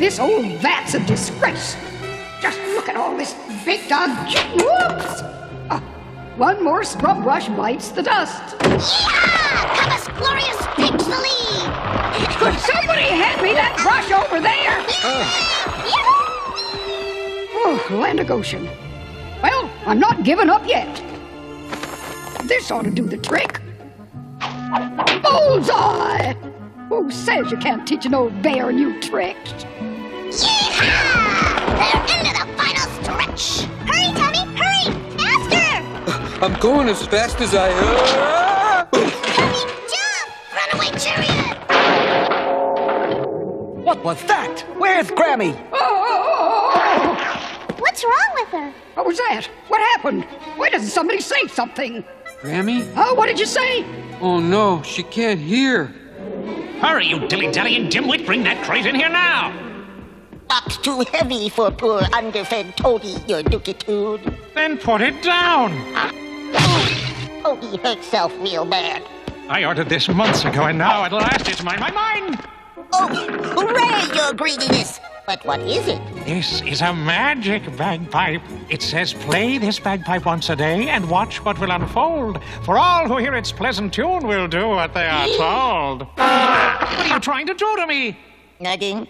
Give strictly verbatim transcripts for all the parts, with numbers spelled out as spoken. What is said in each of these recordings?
This old vat's a disgrace. Just look at all this baked on. Whoops! Uh, one more scrub brush bites the dust. Yeah! Comes glorious pixely! Could somebody hand me that brush over there? Uh. Oh, land of Goshen. Well, I'm not giving up yet. This ought to do the trick. Bullseye! Who says you can't teach an old bear a new trick? Yeehaw! They're into the final stretch! Hurry, Tommy, hurry! Faster! I'm going as fast as I... Uh... Tommy, jump! Runaway chariot! What was that? Where's Grammy? Oh, oh, oh, oh. What's wrong with her? What was that? What happened? Why doesn't somebody say something? Grammy? Oh, what did you say? Oh, no, she can't hear. Hurry, you dilly-dallying dimwit, bring that crate in here now! That's too heavy for poor underfed Toady, your dukitude. Then put it down! Ah. Oh, Toady herself real bad. I ordered this months ago, and now at last it's mine, mine, mine! Oh, hooray, your greediness! But what is it? This is a magic bagpipe. It says play this bagpipe once a day and watch what will unfold. For all who hear its pleasant tune will do what they are told. What are you trying to do to me? Nothing.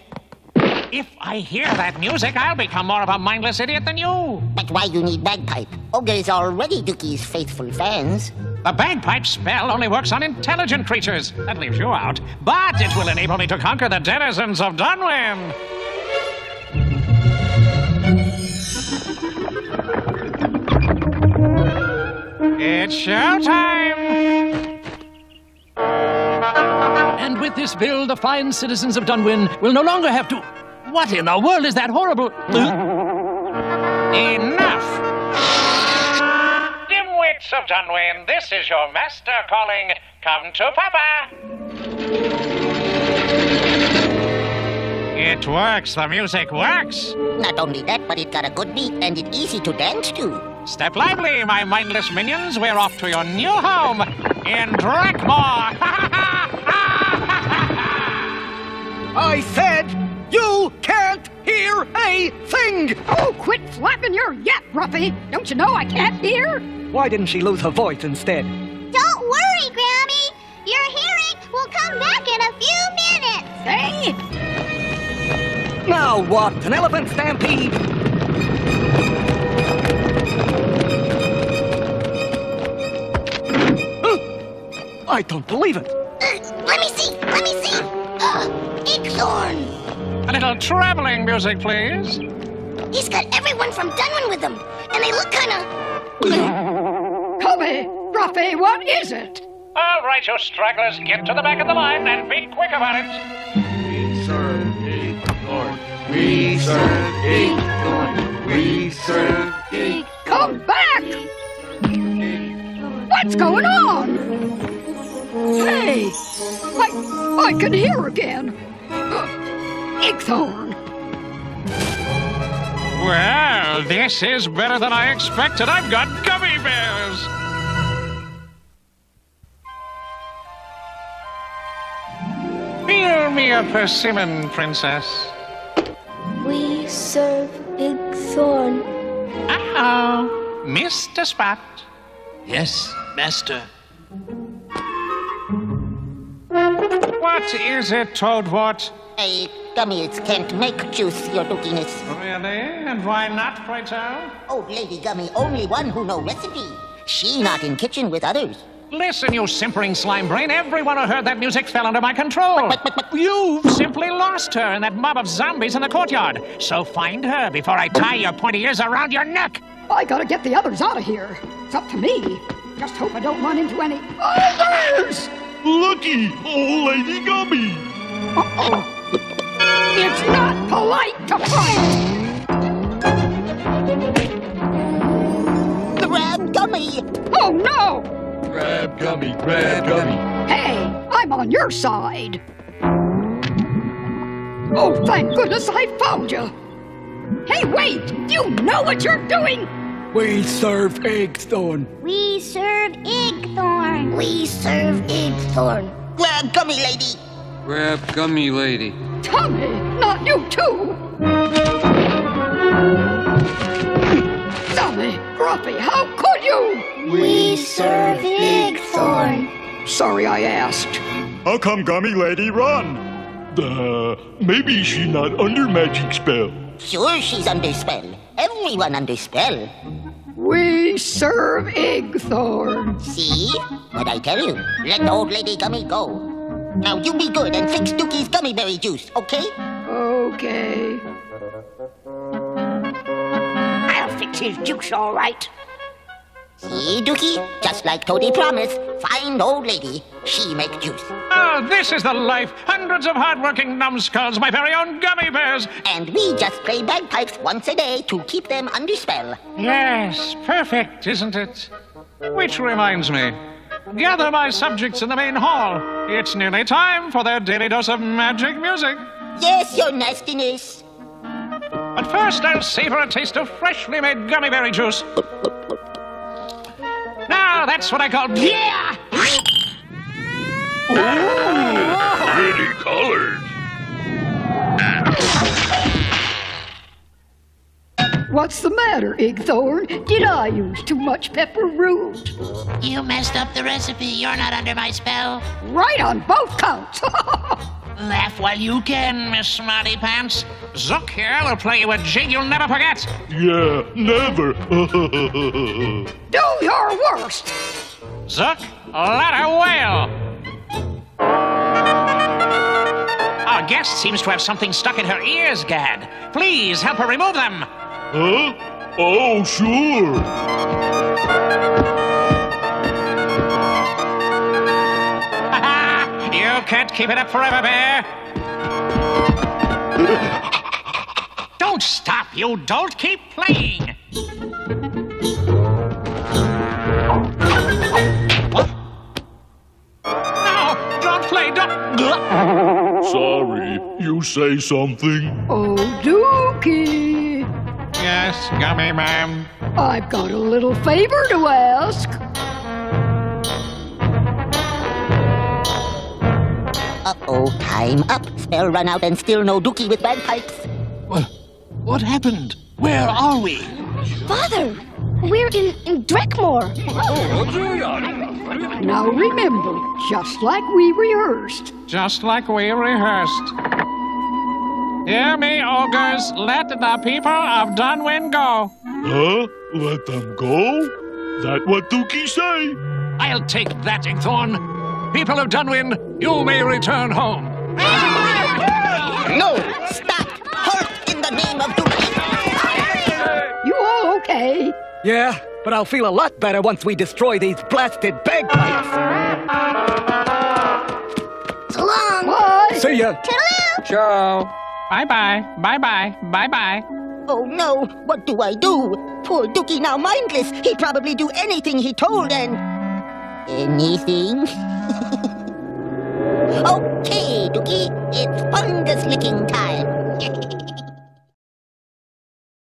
If I hear that music, I'll become more of a mindless idiot than you. But why you need bagpipe? Ogre is already Dookie's faithful fans. The bagpipe spell only works on intelligent creatures. That leaves you out. But it will enable me to conquer the denizens of Dunwyn. It's showtime! And with this bill, the fine citizens of Dunwyn will no longer have to... What in the world is that horrible... Enough! Dimwits of Dunwyn, this is your master calling. Come to Papa! It works, the music works! Not only that, but it got a good beat and it's easy to dance to. Step lively, my mindless minions. We're off to your new home in Drekmore. I said you can't hear a thing. Oh, quit flapping your yap, Ruffy. Don't you know I can't hear? Why didn't she lose her voice instead? Don't worry, Grammy. Your hearing will come back in a few minutes. Hey! Now what? An elephant stampede? I don't believe it. Uh, let me see. Let me see. Uh, Igthorn. A little traveling music, please. He's got everyone from Dunwyn with him, and they look kind of... Gummi, Ruffy, what is it? All right, you stragglers, get to the back of the line and be quick about it. We serve Igthorn. We serve Igthorn. We serve Igthorn. Come back! What's going on? Hey! I, I can hear again! Uh, Igthorn! Well, this is better than I expected. I've got Gummi Bears! Peel me a persimmon, Princess. We serve Igthorn. Uh-oh! Missed a spot. Yes, Master. What is it, Toadwort? Hey, Gummi, it can't make juice, your dookiness. Really? And why not, pray tell? Old Lady Gummi, only one who know recipe. She not in kitchen with others. Listen, you simpering slime brain. Everyone who heard that music fell under my control. But, but, but, but. You've simply lost her in that mob of zombies in the courtyard. So find her before I tie your pointy ears around your neck. I gotta get the others out of here. It's up to me. Just hope I don't run into any others! Looky, old Lady Gummi! Uh-oh. It's not polite to fight! Grab Gummi! Oh, no! Grab Gummi, grab Gummi. Hey, I'm on your side. Oh, thank goodness I found you. Hey, wait! You know what you're doing? We serve Igthorn. We serve Igthorn. We serve Igthorn. Grab Gummi, lady. Grab Gummi Lady. Tommy, not you too! Tommy, Grumpy, how could you? We serve Igthorn. Sorry I asked. How come Gummi Lady run? Uh, maybe she's not under magic spell. Sure she's under spell. Everyone under spell. We serve Igthorn. See? What I tell you. Let the old lady Gummi go. Now you be good and fix Dookie's gummy berry juice, okay? Okay. I'll fix his juice, all right. See, Dookie? Just like Toadie promised, find old lady. She make juice. Ah, oh, this is the life. Hundreds of hard-working numbskulls, my very own Gummi Bears. And we just play bagpipes once a day to keep them under spell. Yes, perfect, isn't it? Which reminds me. Gather my subjects in the main hall. It's nearly time for their daily dose of magic music. Yes, your nastiness. But first, I'll savor a taste of freshly made gummy berry juice. Now, that's what I call... Yeah! Ooh, pretty colors. What's the matter, Igthorn? Did I use too much pepper root? You messed up the recipe. You're not under my spell. Right on both counts. Laugh while you can, Miss Smarty Pants. Zook here will play you a jig you'll never forget. Yeah, never. Do your worst. Zook, let her wail. Our guest seems to have something stuck in her ears, Gad. Please help her remove them. Huh? Oh, sure. You can't keep it up forever, Bear. Don't stop, you dolt. Keep playing. No, don't play. Don't. Sorry, you say something. Oh, Dookie. Yes, Gummi, ma'am. I've got a little favor to ask. Uh-oh, time up. Spell run out and still no Dookie with bagpipes. What, what happened? Where are we? Father, we're in, in Drekmore. Now remember, just like we rehearsed. Just like we rehearsed. Hear me, ogres. Let the people of Dunwyn go. Huh? Let them go? That what Dookie say? I'll take that, Igthorn. People of Dunwyn, you may return home. No! Stop! Halt in the name of Dookie! You all okay? Yeah, but I'll feel a lot better once we destroy these blasted bagpipes. So long! Bye! See ya! Toodaloo! Ciao! Bye-bye, bye-bye, bye-bye. Oh no, what do I do? Poor Dookie now mindless. He'd probably do anything he told and... Anything? Okay, Dookie, it's fungus licking time.